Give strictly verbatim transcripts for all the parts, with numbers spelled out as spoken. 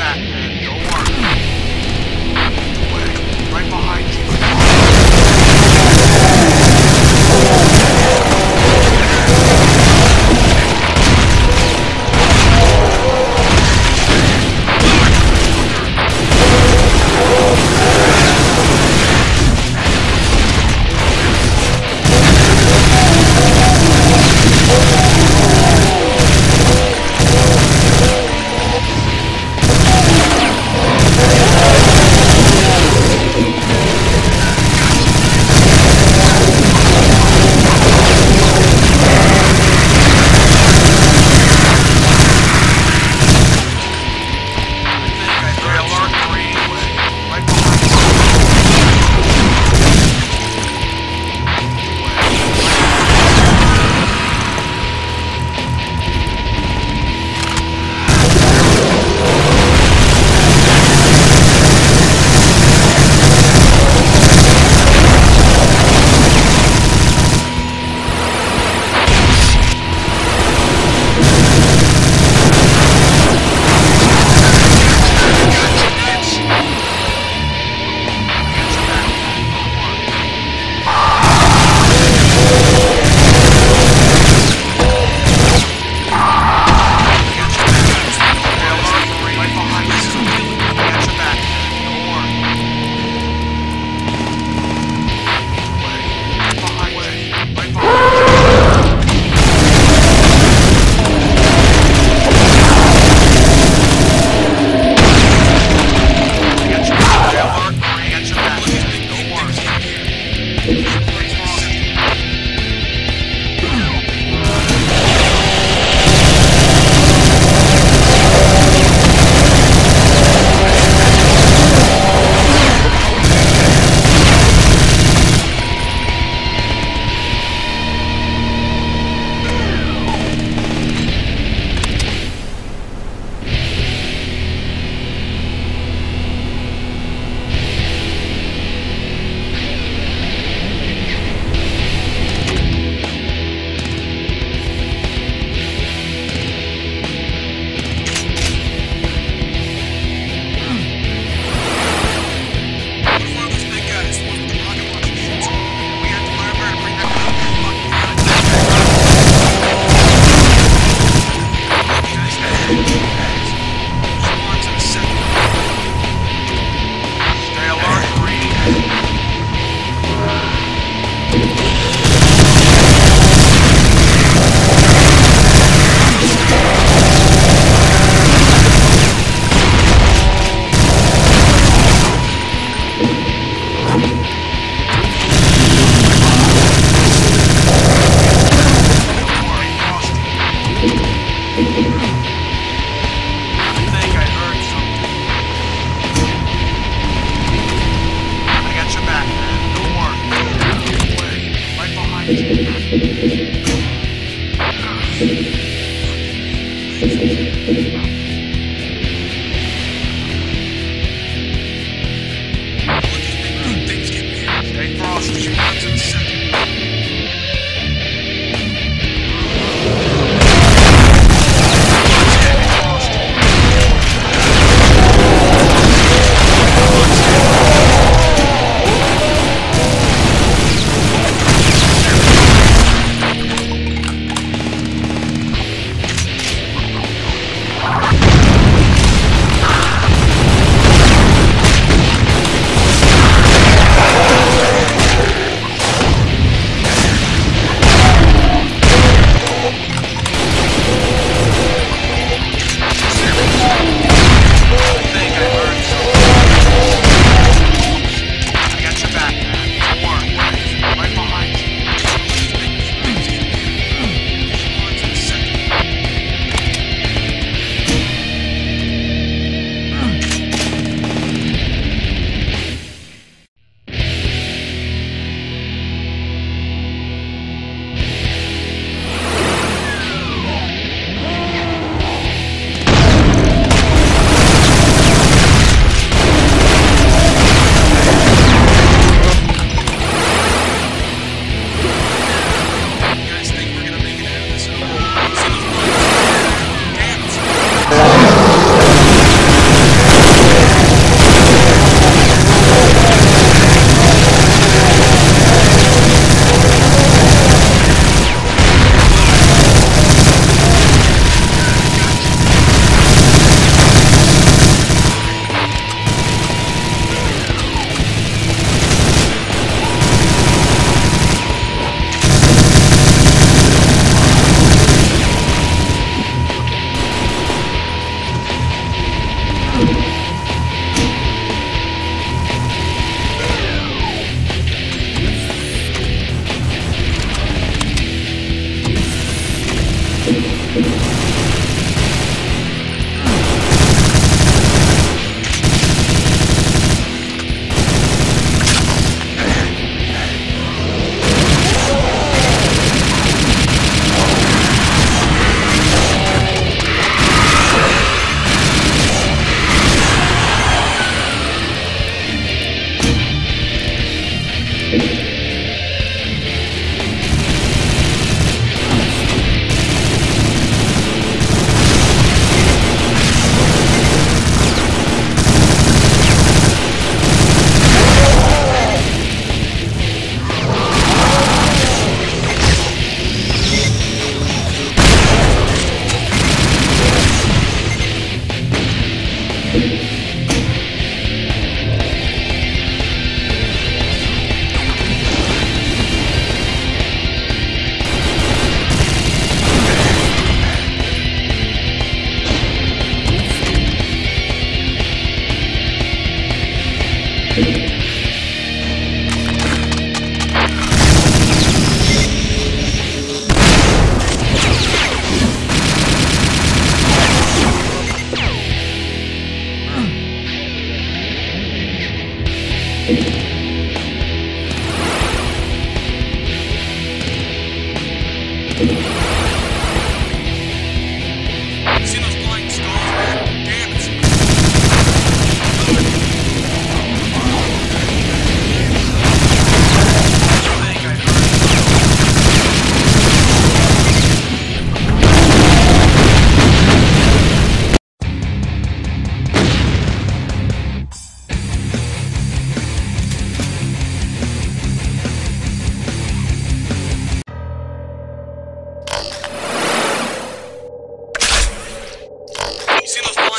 back, man. Don't worry. Wait, right behind you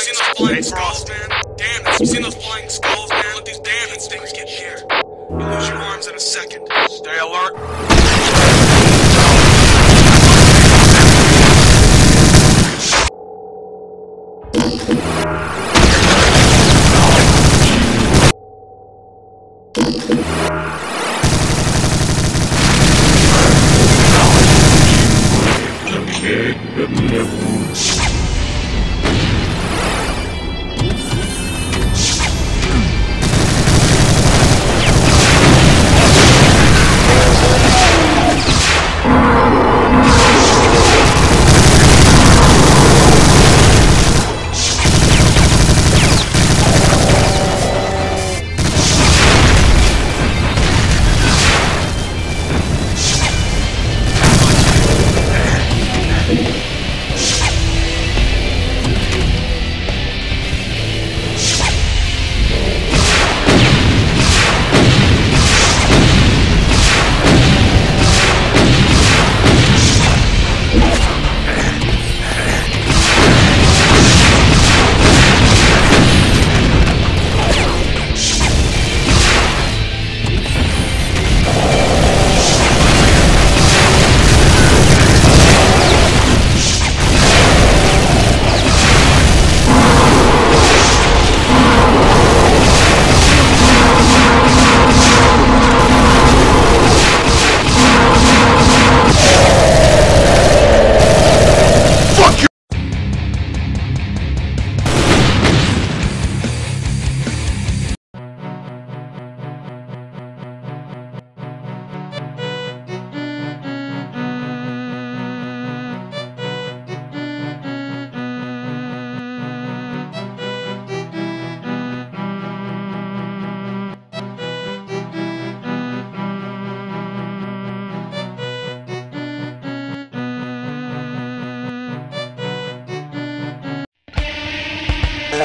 seen those flying skulls, man. Damn it. You've seen those flying skulls, man. Let these damn things get here. You'll lose your arms in a second. Stay alert.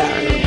I